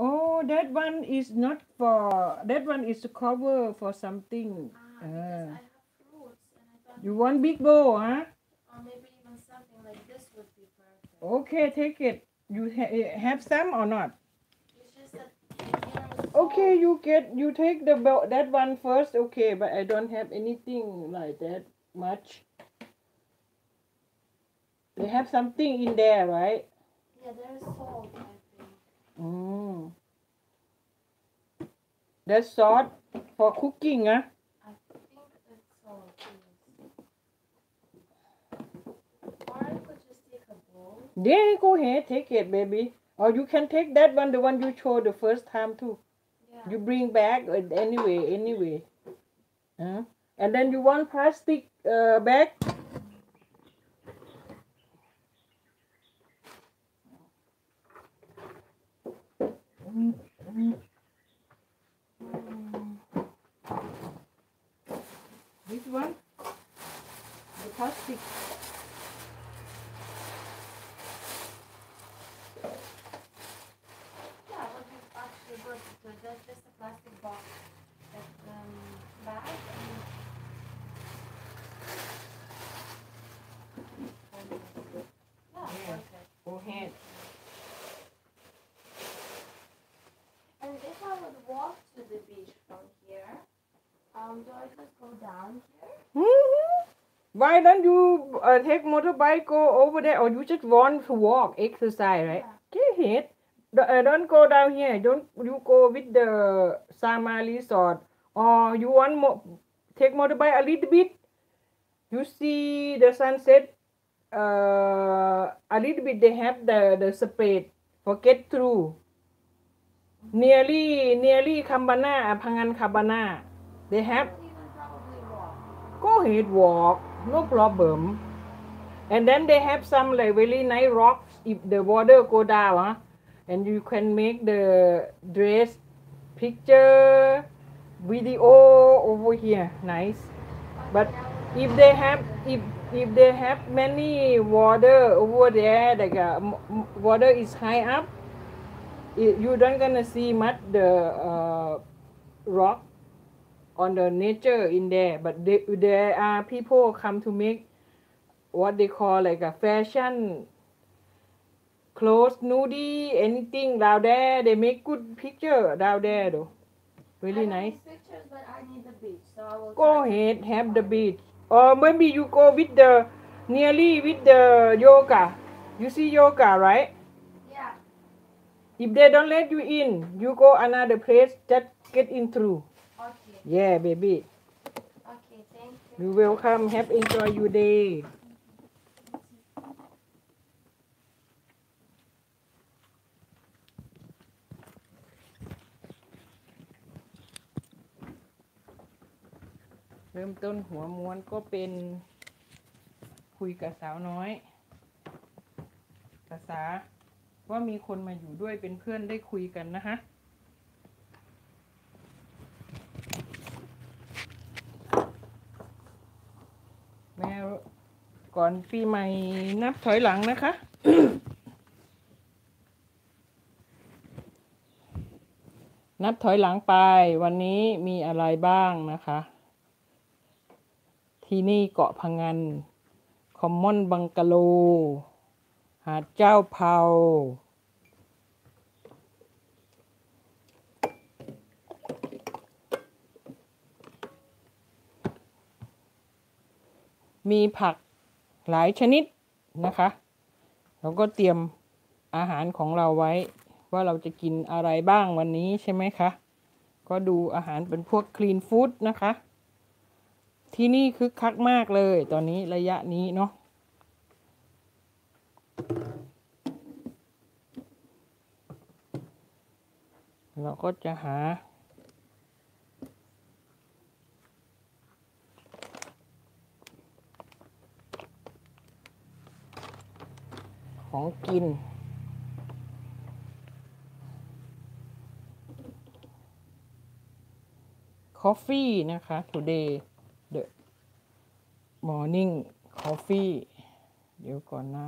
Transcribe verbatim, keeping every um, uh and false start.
Oh, that one is not for. That one is to cover for something. Ah, uh. I have fruits and I thought you want big bowl, huh? Or maybe even something like this would be perfect. Okay, take it. You ha have some or not? It's just that it okay, you get you take the bowl, that one first. Okay, but I don't have anything like that much. They have something in there, right? Yeah, there's salt, I think. Mm. That's salt for cooking, huh? I think it's salt, yes. Or I could just take a bowl. Yeah, go ahead, take it, baby. Or you can take that one, the one you showed the first time, too. Yeah. You bring back anyway, anyway. Huh? And then you want plastic uh, bag? Mm-hmm. This one, the plastic. Yeah, what you actually got to that's just a plastic box, that um, bag. And... yeah, yeah. Go ahead. Um, do I just go down here? Mm-hmm. Why don't you uh, take motorbike, go over there, or you just want to walk, exercise, right? Yeah. Get it. D uh, don't go down here. Don't you go with the Sama Resort. Or you want mo take motorbike a little bit. You see the sunset uh, a little bit. They have the, the spade for get through. Mm-hmm. Nearly, nearly Khambana, Phangan Khambana. They have, go ahead, walk, no problem. And then they have some like really nice rocks if the water go down, huh? And you can make the dress, picture, video over here, nice. But if they have, if if they have many water over there, like uh, water is high up, it, you don't gonna see much the uh, rock. On the nature in there, but they, there are people come to make what they call like a fashion clothes, nudie, anything down there. They make good picture down there though. Really nice. Pictures, but I need the beach, so I will go ahead, have the beach. Or maybe you go with the nearly with the yoga. You see yoga, right? Yeah. If they don't let you in, you go another place. Just get in through. Yeah, baby. Okay, thank you. You welcome. Have enjoy your day.เริ่มต้นหัวม้วนก็เป็นคุยกับสาวน้อยภาษาว่ามีคนมาอยู่ด้วยเป็นเพื่อนได้คุยกันนะฮะก่อนปีใหม่นับถอยหลังนะคะ นับถอยหลังไปวันนี้มีอะไรบ้างนะคะที่นี่เกาะพะงันคอมมอนบังกะโลหาดเจ้าเผามีผักหลายชนิดนะคะเราก็เตรียมอาหารของเราไว้ว่าเราจะกินอะไรบ้างวันนี้ใช่ไหมคะก็ดูอาหารเป็นพวกคลีนฟู้ดนะคะที่นี่คึกคักมากเลยตอนนี้ระยะนี้เนาะเราก็จะหาของกินกาแฟนะคะ today the morning coffee เดี๋ยวก่อนนะ